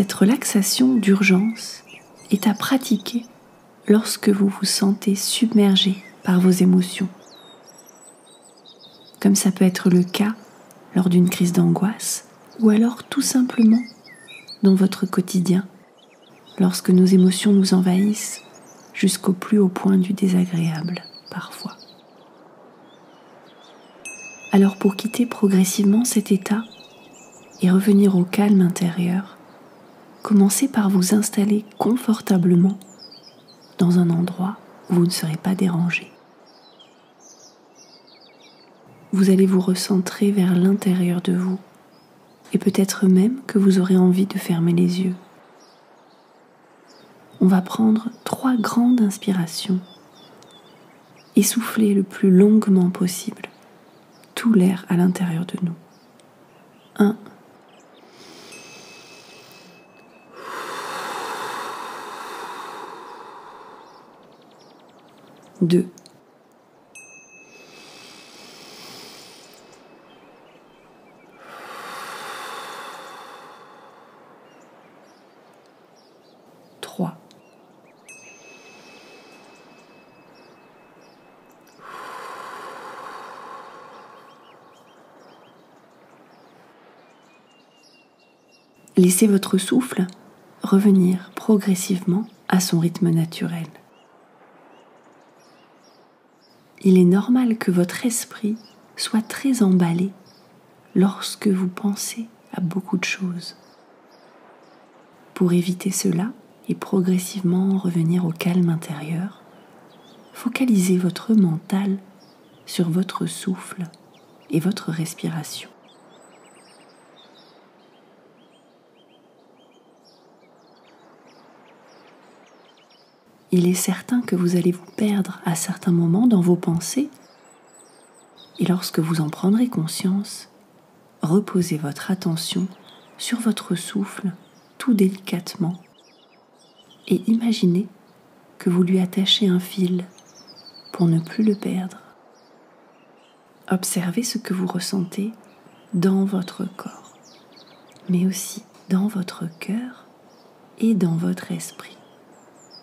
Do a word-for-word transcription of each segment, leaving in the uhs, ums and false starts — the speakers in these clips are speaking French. Cette relaxation d'urgence est à pratiquer lorsque vous vous sentez submergé par vos émotions, comme ça peut être le cas lors d'une crise d'angoisse ou alors tout simplement dans votre quotidien, lorsque nos émotions nous envahissent jusqu'au plus haut point du désagréable parfois. Alors pour quitter progressivement cet état et revenir au calme intérieur, commencez par vous installer confortablement dans un endroit où vous ne serez pas dérangé. Vous allez vous recentrer vers l'intérieur de vous et peut-être même que vous aurez envie de fermer les yeux. On va prendre trois grandes inspirations et souffler le plus longuement possible tout l'air à l'intérieur de nous. un. deux. trois. Laissez votre souffle revenir progressivement à son rythme naturel. Il est normal que votre esprit soit très emballé lorsque vous pensez à beaucoup de choses. Pour éviter cela et progressivement revenir au calme intérieur, focalisez votre mental sur votre souffle et votre respiration. Il est certain que vous allez vous perdre à certains moments dans vos pensées, et lorsque vous en prendrez conscience, reposez votre attention sur votre souffle tout délicatement et imaginez que vous lui attachez un fil pour ne plus le perdre. Observez ce que vous ressentez dans votre corps, mais aussi dans votre cœur et dans votre esprit,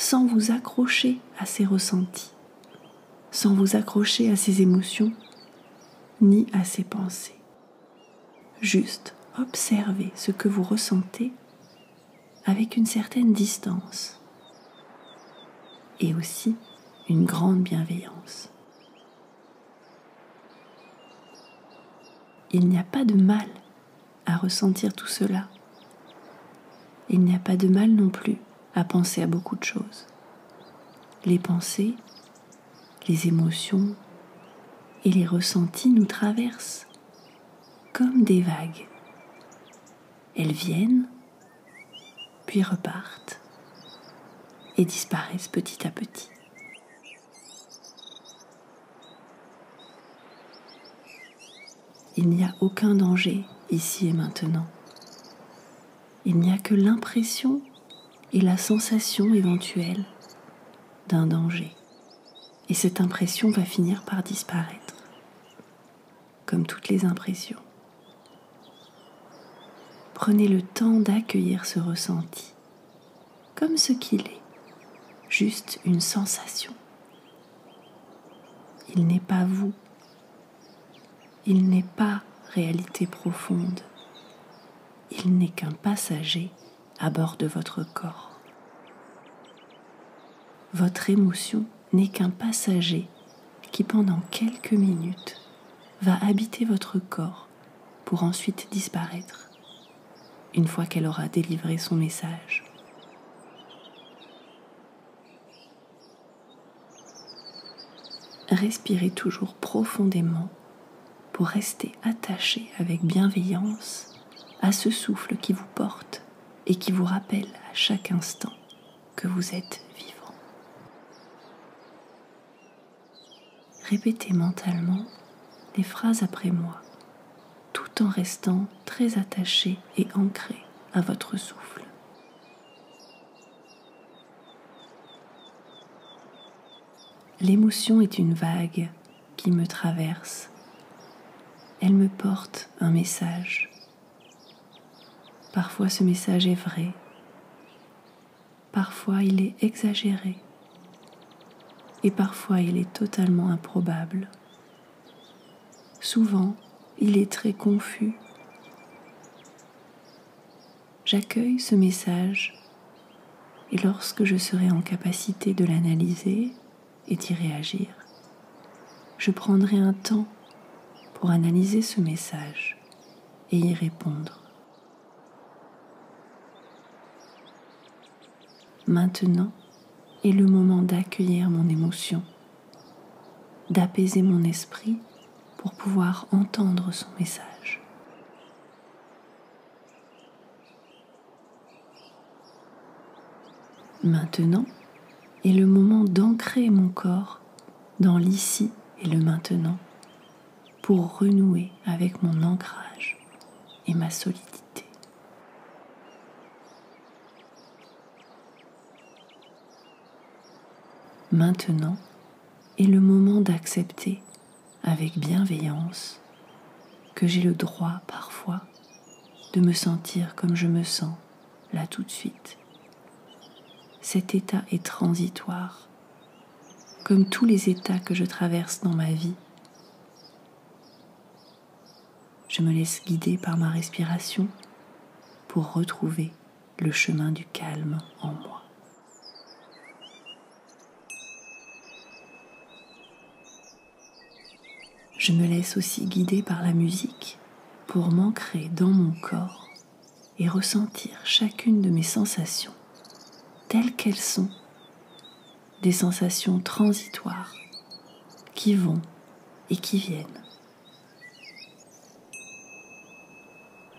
sans vous accrocher à ces ressentis, sans vous accrocher à ces émotions, ni à ces pensées. Juste observez ce que vous ressentez avec une certaine distance et aussi une grande bienveillance. Il n'y a pas de mal à ressentir tout cela. Il n'y a pas de mal non plus à penser à beaucoup de choses. Les pensées, les émotions et les ressentis nous traversent comme des vagues. Elles viennent, puis repartent et disparaissent petit à petit. Il n'y a aucun danger ici et maintenant. Il n'y a que l'impression et la sensation éventuelle d'un danger. Et cette impression va finir par disparaître, comme toutes les impressions. Prenez le temps d'accueillir ce ressenti, comme ce qu'il est, juste une sensation. Il n'est pas vous, il n'est pas réalité profonde, il n'est qu'un passager à bord de votre corps. Votre émotion n'est qu'un passager qui pendant quelques minutes va habiter votre corps pour ensuite disparaître, une fois qu'elle aura délivré son message. Respirez toujours profondément pour rester attaché avec bienveillance à ce souffle qui vous porte et qui vous rappelle à chaque instant que vous êtes vivant. Répétez mentalement les phrases après moi, tout en restant très attaché et ancré à votre souffle. L'émotion est une vague qui me traverse. Elle me porte un message. Parfois ce message est vrai, parfois il est exagéré et parfois il est totalement improbable. Souvent, il est très confus. J'accueille ce message et lorsque je serai en capacité de l'analyser et d'y réagir, je prendrai un temps pour analyser ce message et y répondre. Maintenant est le moment d'accueillir mon émotion, d'apaiser mon esprit pour pouvoir entendre son message. Maintenant est le moment d'ancrer mon corps dans l'ici et le maintenant pour renouer avec mon ancrage et ma solidité. Maintenant est le moment d'accepter avec bienveillance que j'ai le droit parfois de me sentir comme je me sens là tout de suite. Cet état est transitoire, comme tous les états que je traverse dans ma vie. Je me laisse guider par ma respiration pour retrouver le chemin du calme en moi. Je me laisse aussi guider par la musique pour m'ancrer dans mon corps et ressentir chacune de mes sensations telles qu'elles sont, des sensations transitoires qui vont et qui viennent.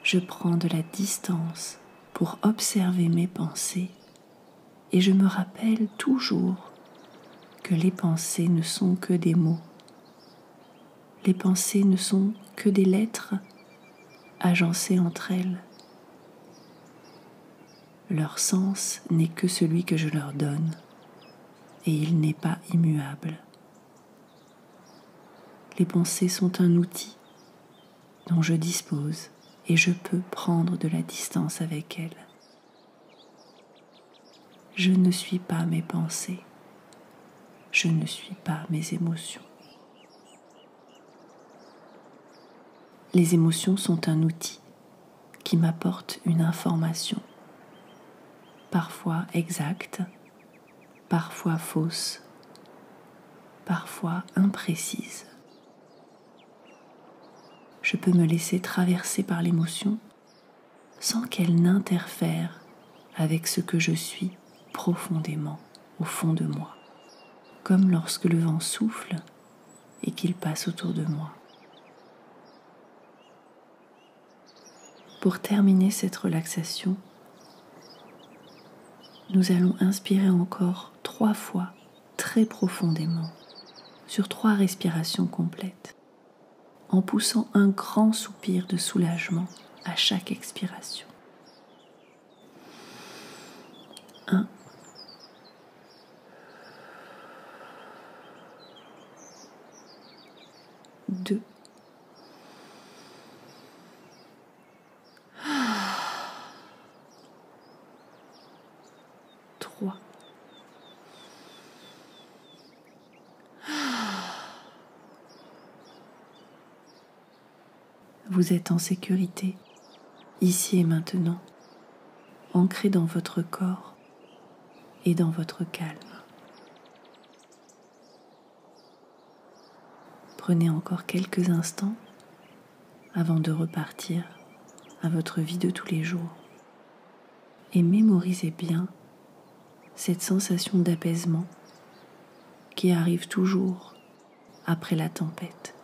Je prends de la distance pour observer mes pensées et je me rappelle toujours que les pensées ne sont que des mots. Les pensées ne sont que des lettres agencées entre elles. Leur sens n'est que celui que je leur donne, et il n'est pas immuable. Les pensées sont un outil dont je dispose, et je peux prendre de la distance avec elles. Je ne suis pas mes pensées, je ne suis pas mes émotions. Les émotions sont un outil qui m'apporte une information, parfois exacte, parfois fausse, parfois imprécise. Je peux me laisser traverser par l'émotion sans qu'elle n'interfère avec ce que je suis profondément au fond de moi, comme lorsque le vent souffle et qu'il passe autour de moi. Pour terminer cette relaxation, nous allons inspirer encore trois fois très profondément sur trois respirations complètes en poussant un grand soupir de soulagement à chaque expiration. un. deux. Vous êtes en sécurité, ici et maintenant, ancré dans votre corps et dans votre calme. Prenez encore quelques instants avant de repartir à votre vie de tous les jours et mémorisez bien cette sensation d'apaisement qui arrive toujours après la tempête.